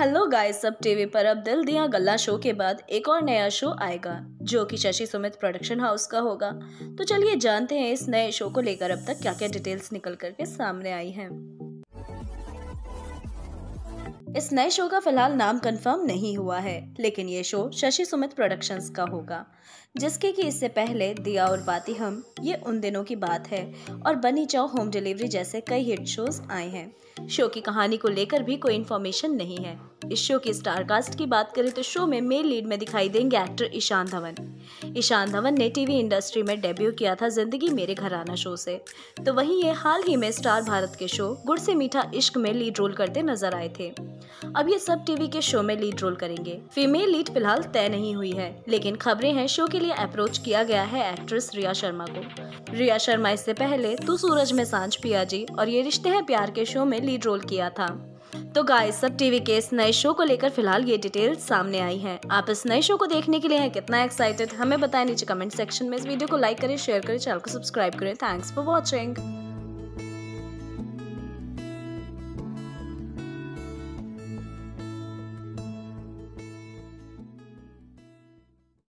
Hello guys, सब TV पर अब दिल दिया गल्ला शो के बाद एक और नया शो आएगा जो कि शशि सुमित प्रोडक्शन हाउस का होगा। तो चलिए जानते हैं इस नए शो को लेकर अब तक क्या क्या डिटेल्स निकल करके सामने आई हैं। इस नए शो का फिलहाल नाम कंफर्म नहीं हुआ है, लेकिन ये शो शशि सुमित प्रोडक्शंस का होगा, जिसके कि इससे पहले दिया और बाती हम, ये उन दिनों की बात है, और बनी चाव होम डिलीवरी जैसे कई हिट शोज आए हैं। शो की कहानी को लेकर भी कोई इन्फॉर्मेशन नहीं है। इस शो की स्टारकास्ट की बात करें तो शो में मेल लीड में दिखाई देंगे एक्टर ईशान धवन। ईशान धवन ने टीवी इंडस्ट्री में डेब्यू किया था जिंदगी मेरे घराना शो से, तो वहीं ये हाल ही में स्टार भारत के शो गुड़ से मीठा इश्क में लीड रोल करते नजर आए थे। अब ये सब टीवी के शो में लीड रोल करेंगे। फीमेल लीड फिलहाल तय नहीं हुई है, लेकिन खबरें हैं शो के लिए अप्रोच किया गया है एक्ट्रेस रिया शर्मा को। रिया शर्मा इससे पहले तू सूरज में सांझ पिया जी और ये रिश्ते हैं प्यार के शो में लीड रोल किया था। तो गाइस, सब टीवी के इस नए शो को लेकर फिलहाल ये डिटेल्स सामने आई हैं। आप इस नए शो को देखने के लिए हैं कितना एक्साइटेड, हमें बताएं नीचे कमेंट सेक्शन में। इस वीडियो को लाइक करें, शेयर करें, चैनल को सब्सक्राइब करें। Thanks for watching.